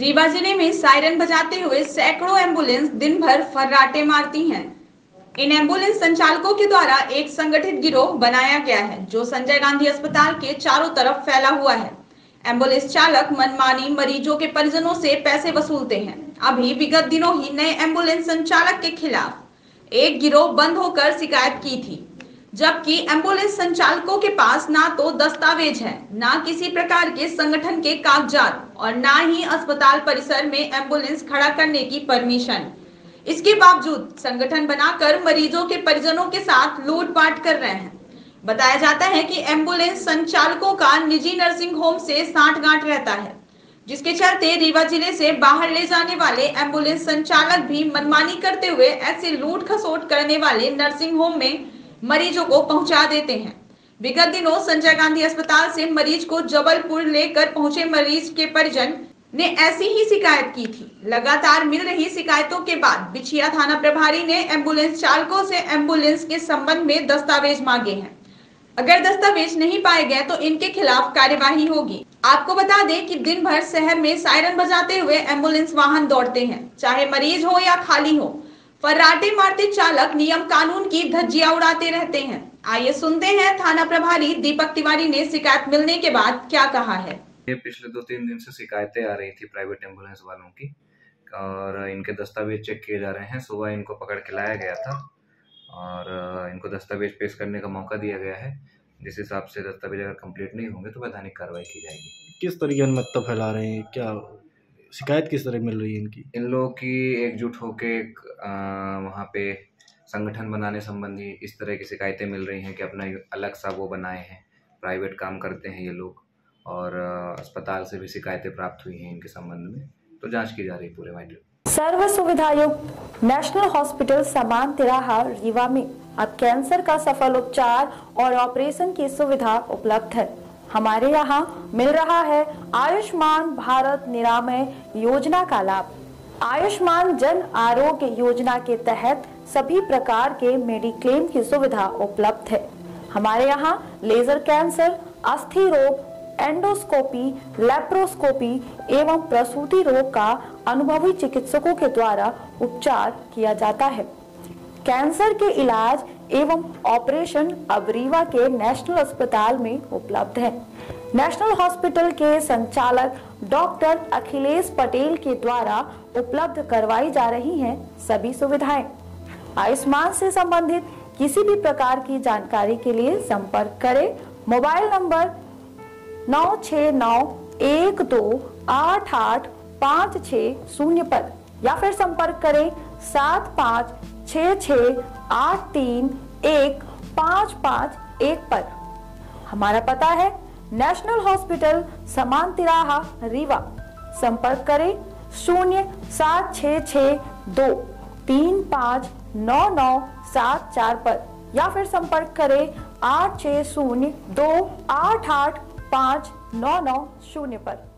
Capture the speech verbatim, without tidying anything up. रीवा जिले में सायरन बजाते हुए सैकड़ों एम्बुलेंस दिन भर फर्राटे मारती हैं। इन एम्बुलेंस संचालकों के द्वारा एक संगठित गिरोह बनाया गया है जो संजय गांधी अस्पताल के चारों तरफ फैला हुआ है। एम्बुलेंस चालक मनमानी मरीजों के परिजनों से पैसे वसूलते हैं। अभी विगत दिनों ही नए एम्बुलेंस संचालक के खिलाफ एक गिरोह बंद होकर शिकायत की थी, जबकि एम्बुलेंस संचालकों के पास ना तो दस्तावेज है, ना किसी प्रकार के संगठन के कागजात और ना ही अस्पताल परिसर में एम्बुलेंस खड़ा करने की परमिशन। इसके बावजूद संगठन बनाकर मरीजों के परिजनों के साथ लूटपाट कर रहे हैं। बताया जाता है कि एम्बुलेंस संचालकों का निजी नर्सिंग होम से साठगांठ रहता है, जिसके चलते रीवा जिले से बाहर ले जाने वाले एम्बुलेंस संचालक भी मनमानी करते हुए ऐसे लूट खसोट करने वाले नर्सिंग होम में मरीजों को पहुंचा देते हैं। विगत दिनों संजय गांधी अस्पताल से मरीज को जबलपुर लेकर पहुंचे मरीज के परिजन ने ऐसी ही शिकायत की थी। लगातार मिल रही शिकायतों के बाद बिछिया थाना प्रभारी ने एम्बुलेंस चालकों से एम्बुलेंस के संबंध में दस्तावेज मांगे हैं। अगर दस्तावेज नहीं पाए गए तो इनके खिलाफ कार्यवाही होगी। आपको बता दें कि दिन भर शहर में सायरन बजाते हुए एम्बुलेंस वाहन दौड़ते हैं, चाहे मरीज हो या खाली हो। फर्राटे मारते चालक नियम कानून की धज्जियां उड़ाते रहते हैं। आइए सुनते हैं थाना प्रभारी दीपक तिवारी ने शिकायत मिलने के बाद क्या कहा है। ये पिछले दो तीन दिन से शिकायतें आ रही थी प्राइवेट एम्बुलेंस वालों की और इनके दस्तावेज चेक किए जा रहे हैं। सुबह इनको पकड़ के लाया गया था और इनको दस्तावेज पेश करने का मौका दिया गया है। जिस हिसाब से दस्तावेज अगर कंप्लीट नहीं होंगे तो वैधानिक कार्रवाई की जाएगी। किस तरीके से फैला रहे हैं, क्या शिकायत किस तरह मिल रही है इनकी? इन लोगों की एकजुट होके वहाँ पे संगठन बनाने संबंधी इस तरह की शिकायतें मिल रही हैं कि अपना अलग सा वो बनाए हैं, प्राइवेट काम करते हैं ये लोग। और अस्पताल से भी शिकायतें प्राप्त हुई हैं इनके संबंध में, तो जांच की जा रही है पूरे मामले। सर्व सुविधायुक्त नेशनल हॉस्पिटल समान तिराहा रीवा में अब कैंसर का सफल उपचार और ऑपरेशन की सुविधा उपलब्ध है। हमारे यहाँ मिल रहा है आयुष्मान भारत निरामय योजना का लाभ। आयुष्मान जन आरोग्य योजना के तहत सभी प्रकार के मेडिक्लेम की सुविधा उपलब्ध है। हमारे यहाँ लेजर कैंसर, अस्थि रोग, एंडोस्कोपी, लेप्रोस्कोपी एवं प्रसूति रोग का अनुभवी चिकित्सकों के द्वारा उपचार किया जाता है। कैंसर के इलाज एवं ऑपरेशन अब रीवा के नेशनल अस्पताल में उपलब्ध है। नेशनल हॉस्पिटल के संचालक डॉक्टर अखिलेश पटेल के द्वारा उपलब्ध करवाई जा रही हैं सभी सुविधाएं। आयुष्मान से संबंधित किसी भी प्रकार की जानकारी के लिए संपर्क करें मोबाइल नंबर नौ छः नौ एक दो आठ आठ पाँच छः शून्य पर, या फिर संपर्क करें सात पाँच छः छः आठ तीन एक पाँच पाँच एक पर। हमारा पता है नेशनल हॉस्पिटल समान तिराहा रीवा। संपर्क करें शून्य सात छः छः दो तीन पाँच नौ नौ सात चार पर, या फिर संपर्क करें आठ छः शून्य दो आठ आठ पाँच नौ नौ शून्य पर।